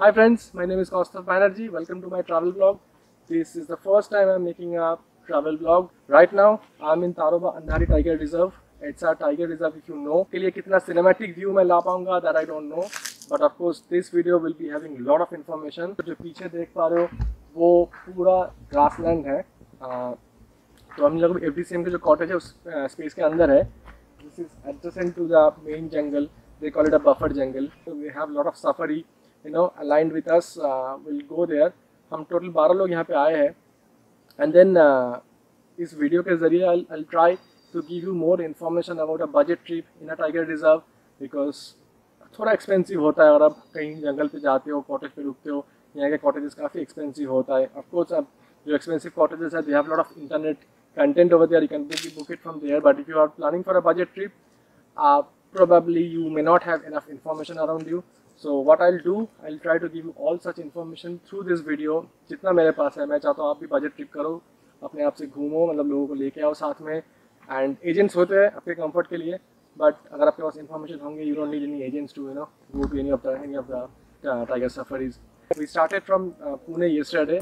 Hi friends, my name is Kostav Banerji. Welcome to my travel vlog. This is the first time I'm making a travel vlog. Right now, I'm in Tadoba Andhari Tiger Reserve. It's a tiger reserve if you know. के लिए कितना cinematic view मैं ला पाऊँगा that I don't know. But of course, this video will be having lot of information. जो पीछे देख पा रहे हो, वो पूरा grassland है. तो हम लोग FDCM के जो cottage है उस space के अंदर है. This is adjacent to the main jungle. They call it a buffer jungle. So we have lot of safari, you know, aligned with us. We'll go there. हम total 12 लोग यहाँ पे आए हैं. And then इस video के जरिए I'll try to give you more information about a budget trip in a tiger reserve because थोड़ा expensive होता है अगर आप कहीं जंगल पे जाते हो, cottage पे रुकते हो. यहाँ के cottages काफी expensive होता है. Of course, जो expensive cottages हैं, they have lot of internet content over there. You can book it from there. But if you are planning for a budget trip, probably you may not have enough information around you. So what I'll do, I'll try to give you all such information through this video. जितना मेरे पास है, मैं चाहता हूँ आप भी budget trip करो, अपने आप से घूमो, मतलब लोगों को लेके आओ साथ में. And agents होते हैं आपके comfort के लिए. But अगर आपके पास information होंगे, you don't need any agents to, you know, go to any of the tiger safaris. We started from Pune yesterday.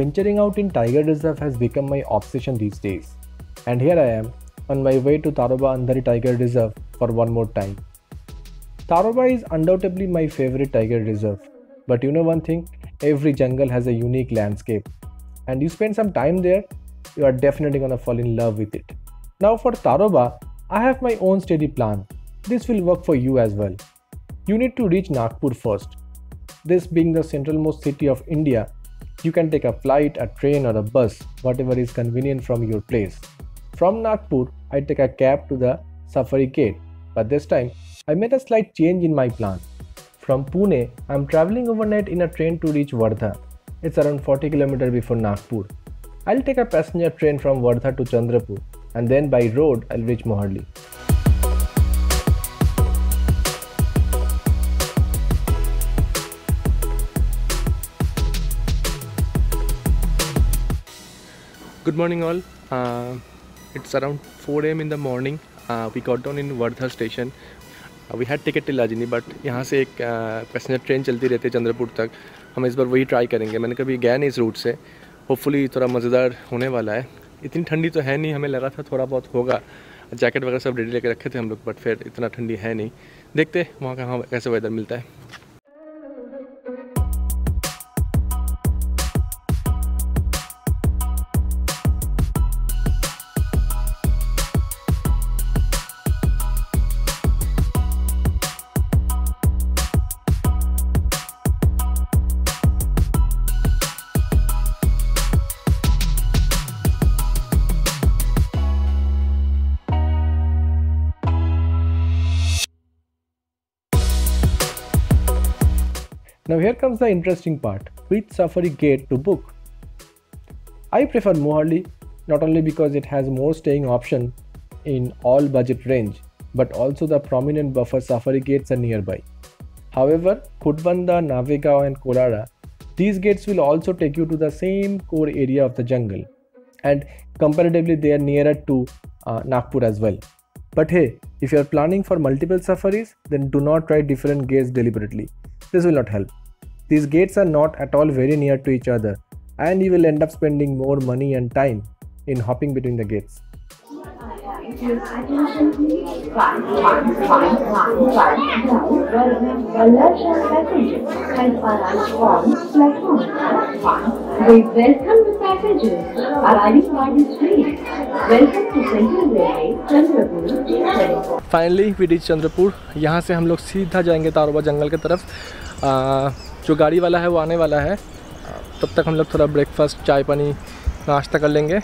Venturing out in Tiger Reserve has become my obsession these days, and here I am on my way to Tadoba Andhari Tiger Reserve for one more time. Tadoba is undoubtedly my favorite tiger reserve, but you know one thing, every jungle has a unique landscape, and you spend some time there, you are definitely gonna fall in love with it. Now for Tadoba, I have my own steady plan. This will work for you as well. You need to reach Nagpur first. This being the centralmost city of India, you can take a flight, a train or a bus, whatever is convenient from your place. From Nagpur, I take a cab to the Safari Gate, but this time I made a slight change in my plan. From Pune, I am travelling overnight in a train to reach Wardha. It's around 40 km before Nagpur. I'll take a passenger train from Wardha to Chandrapur and then by road I'll reach Moharli. Good morning all, it's around 4 AM in the morning. We got down in Wardha station. We had ticket till Lajini, but यहाँ से एक passenger train चलती रहती है चंद्रपुर तक. हम इस बार वही try करेंगे. मैंने कभी गया नहीं इस route से. Hopefully थोड़ा मज़ेदार होने वाला है. इतनी ठंडी तो है नहीं, हमें लगा था थोड़ा बहुत होगा. जैकेट वगैरह सब रेडी लेके रखे थे हम लोग, बट फिर इतना ठंडी है नहीं. देखते वहाँ का हाँ कैसे वेदर मिलता है. Now here comes the interesting part, which safari gate to book. I prefer Moharli not only because it has more staying option in all budget range, but also the prominent buffer safari gates are nearby. However, Khutwanda, Navegao and Kolara, these gates will also take you to the same core area of the jungle, and comparatively they are nearer to Nagpur as well. But hey, if you are planning for multiple safaris, then do not try different gates deliberately. This will not help. These gates are not at all very near to each other, and you will end up spending more money and time in hopping between the gates. We welcome the passengers arriving by the street. Welcome to Central Railway, Chandrapur. Finally, we reached Chandrapur. यहाँ से हम लोग सीधा जाएंगे तारोबा जंगल की तरफ. जो गाड़ी वाला है वो आने वाला है. तब तक हम लोग थोड़ा ब्रेकफास्ट, चाय पानी, नाश्ता कर लेंगे.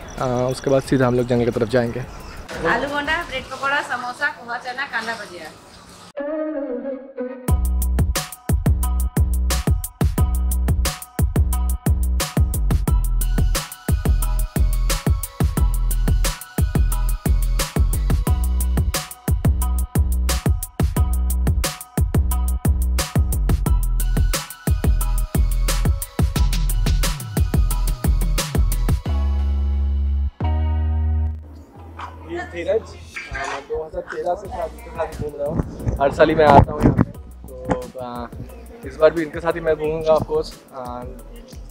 उसके बाद सीधा हम लोग जंगल की तरफ जाएंगे. aloo bonda, bread pakora, samosa, poha chana, kanda bhajiya. धीरज, मैं 2013 से साथ घूम रहा हूँ। हर साल ही मैं आता हूँ यहाँ पे, तो इस बार भी इनके साथ ही मैं घूमूंगा। ऑफकोर्स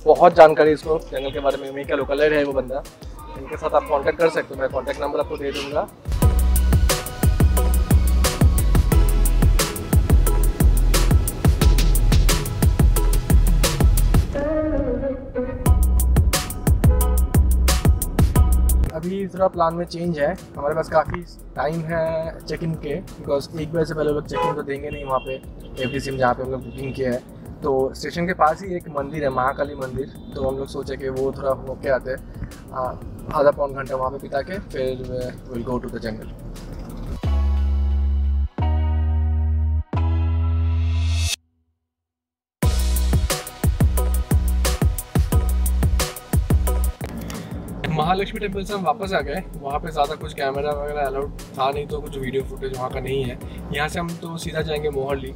बहुत जानकारी इसको जंगल के बारे में, यहीं का लोकल है वो बंदा, इनके साथ आप कांटेक्ट कर सकते हो। मैं कांटेक्ट नंबर आपको दे दूँगा। अभी थोड़ा प्लान में चेंज है, हमारे पास काफ़ी टाइम है चेक इन के, बिकॉज एक बजे से पहले लोग चेक इन तो देंगे नहीं। वहाँ पे FDCM जहाँ पे हम लोग बुकिंग किया है, तो स्टेशन के पास ही एक मंदिर है, महाकाली मंदिर, तो हम लोग सोचे कि वो थोड़ा होके आते हैं, आधा पौन घंटा वहाँ पे बिता के फिर will go to the jungle. Mahalakshmi temple से हम वापस आ गए। वहाँ पे ज़्यादा कुछ कैमरा वगैरह अलाउड था नहीं, तो कुछ वीडियो फुटेज वहाँ का नहीं है। यहाँ से हम तो सीधा जाएंगे मोहरली।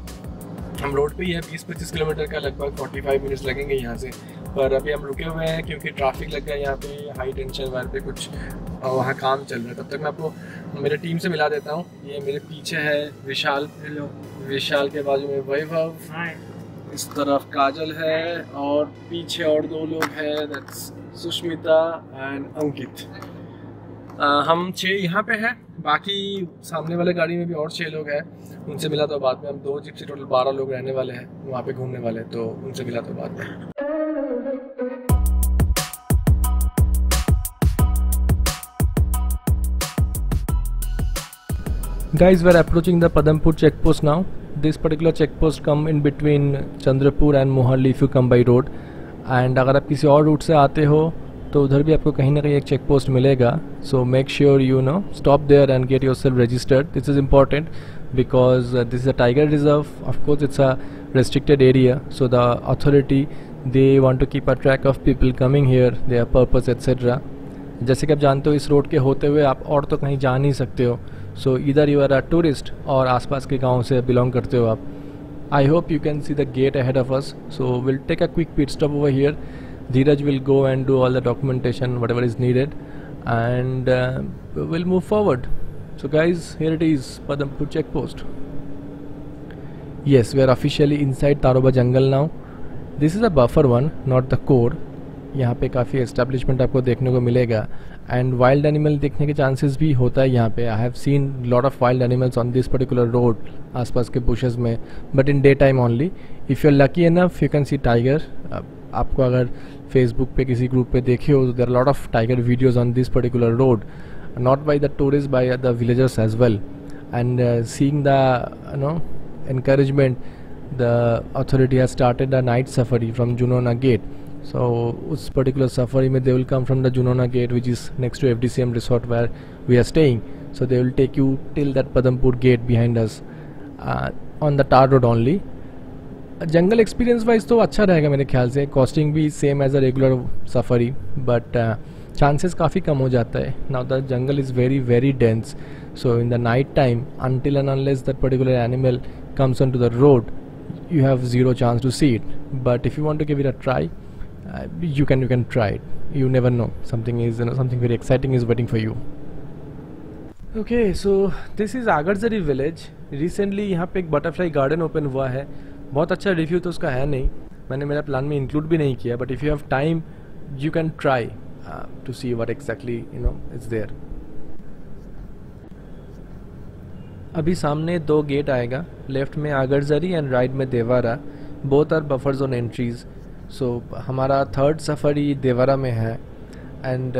हम रोड पे ही है, 20-25 किलोमीटर का लगभग 45 मिनट्स लगेंगे यहाँ से। पर अभी हम रुके हुए हैं क्योंकि ट्रैफिक लग गया यहाँ पे, हाई टेंशन वायर पे कुछ वहाँ काम चल रहा है। तब तक मैं आपको मेरे टीम से मिला देता हूँ। ये मेरे पीछे है विशाल, विशाल के बाजू में वैभव, इस तरफ काजल है, और पीछे और दो लोग हैं, दैट्स सुष्मिता एंड अंकित। हम 6 यहाँ पे हैं, बाकी सामने वाले गाड़ी में भी और 6 लोग हैं, उनसे मिला तो बाद में। हम 2 जीप से टोटल 12 लोग रहने वाले हैं वहाँ पे, घूमने वाले, तो उनसे मिला तो बाद में। Guys, we are approaching the Padampur checkpost now. This particular checkpost come in between Chandrapur and Moharli if you come by road, and अगर आप किसी और रूट से आते हो तो उधर भी आपको कहीं ना कहीं एक चेकपोस्ट मिलेगा। So make sure you know stop there and get yourself registered. This is important because this is a tiger reserve. Of course, it's a restricted area, so the authority they want to keep a track of people coming here, their purpose etc. जैसे कि आप जानते हो, इस road के होते हुए आप और तो कहीं जा नहीं सकते हो। सो इधर यू आर अ टूरिस्ट और आसपास के गाँव से बिलोंग करते हो आप। I hope you can see the gate ahead of us, so will take a quick pit stop over here. Dheeraj will go and do all the documentation whatever is needed and will move forward. So guys, here it is Padampur check post. Yes, we are officially inside Tadoba jungle now. This is a buffer one, not the core. यहाँ पे काफ़ी establishment आपको देखने को मिलेगा and wild animal देखने के chances भी होता है यहाँ पे। I have seen lot of wild animals on this particular road, आसपास के बुशेस में, but in day time only. If you are lucky enough you can see tiger. आपको अगर फेसबुक पे किसी ग्रुप पे देखे हो, there are lot of tiger videos on this particular road, not by the tourist, by the villagers as well. And seeing the no encouragement, the authority has started a night safari from Junona gate. So, उस particular safari में they will come from the Junona Gate, which is next to FDCM resort where we are staying. So they will take you till that Padampur gate behind us on the tar road only. Jungle experience wise तो अच्छा रहेगा मेरे ख्याल से। Costing भी same as a regular safari, but chances काफ़ी कम हो जाता है। Now the jungle is very very dense, so in the night time until and unless that particular animal comes on to the road, you have zero chance to see it. But if you want to give it a try, you can try it. You never know, something is, you know, something very exciting is waiting for you. Okay, so this is Agarzari village. Recently यहाँ पे एक butterfly garden open हुआ है। बहुत अच्छा review तो उसका है नहीं, मैंने मेरा plan में include भी नहीं किया, but if you have time you can try to see what exactly you know is there. अभी सामने 2 gate आएगा, left में Agarzari and right में Devara, both are buffer zone entries. सो हमारा थर्ड सफारी देवारा में है एंड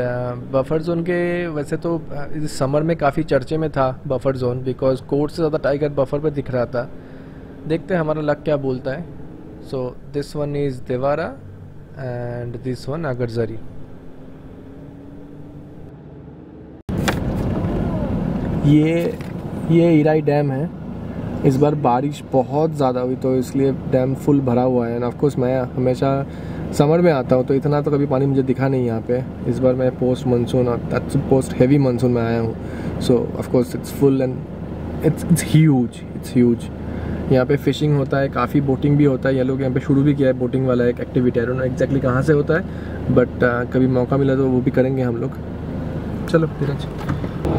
बफर जोन के वैसे तो इस समर में काफ़ी चर्चे में था बफर जोन, बिकॉज कोर्ट से ज़्यादा टाइगर बफर पे दिख रहा था। देखते हैं हमारा लक क्या बोलता है। So this one is Devara and this one Agarzari. ये इराई डैम है। इस बार बारिश बहुत ज़्यादा हुई तो इसलिए डैम फुल भरा हुआ है। एंड ऑफकोर्स मैं हमेशा समर में आता हूँ तो इतना तो कभी पानी मुझे दिखा नहीं यहाँ पे। इस बार मैं पोस्ट मानसून और पोस्ट हैवी मानसून में आया हूँ। So of course it's full and it's huge. यहाँ पे फिशिंग होता है, काफ़ी बोटिंग भी होता है। ये लोग यहाँ पे शुरू भी किया है बोटिंग वाला एक activity. I don't know exactly कहाँ से होता है बट कभी मौका मिला तो वो भी करेंगे हम लोग। चलो धीरज,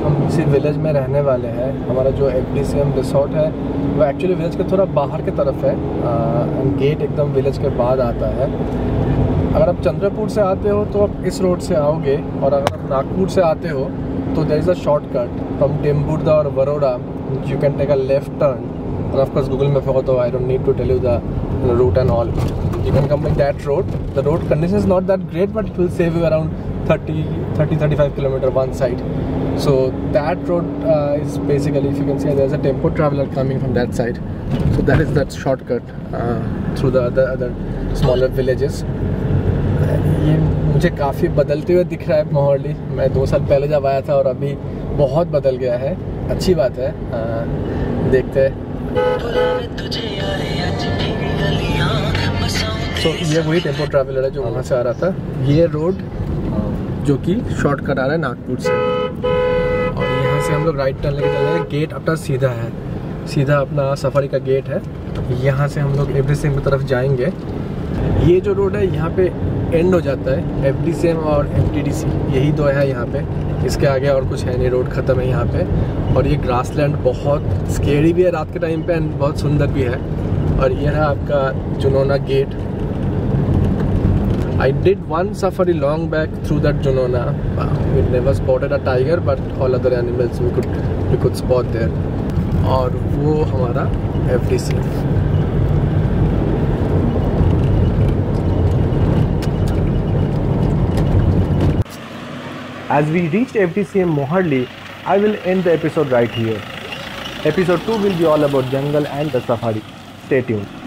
हम इसी विलेज में रहने वाले हैं। हमारा जो FDCM रिसोर्ट है वो एक्चुअली विलेज के थोड़ा बाहर की तरफ है। गेट एकदम विलेज के बाद आता है। अगर आप चंद्रपुर से आते हो तो आप इस रोड से आओगे और अगर आप नागपुर से आते हो तो there is a shortcut from Dembhurda और Warora. You can take a left turn and of course Google Maps ho to I don't need to tell you the route and all. You can come by that road. The road condition is not that great but it will save you around 35 km one side. So that road is basically, if you can see there's a tempo traveler coming from that side, so that is that shortcut through the other smaller villages. ये मुझे काफ़ी बदलते हुए दिख रहा है मोहाली। मैं 2 साल पहले जब आया था और अभी बहुत बदल गया है। अच्छी बात है, देखते हैं। तो ये वही टेम्पो ट्रैवलर है जो वहाँ से आ रहा था। ये रोड जो कि शॉर्टकट आ रहा है नागपुर से और यहाँ से हम लोग राइट टर्न लेके चले। गेट अपना सीधा है, सीधा अपना सफारी का गेट है। यहाँ से हम लोग FDCM की तरफ जाएंगे। ये जो रोड है यहाँ पे एंड हो जाता है। FDCM और MTDC यही दो है यहाँ पे, इसके आगे और कुछ है नहीं, रोड ख़त्म है यहाँ पे। और ये ग्रासलैंड बहुत स्केरी भी है रात के टाइम पे एंड बहुत सुंदर भी है। और ये है आपका Junona gate. I did one safari long back through that Junona. We never spotted a tiger but all other animals we could spot there. और वो हमारा FDC। As we reached FDCM Moharli, I will end the episode right here. Episode 2 will be all about jungle and the safari. Stay tuned.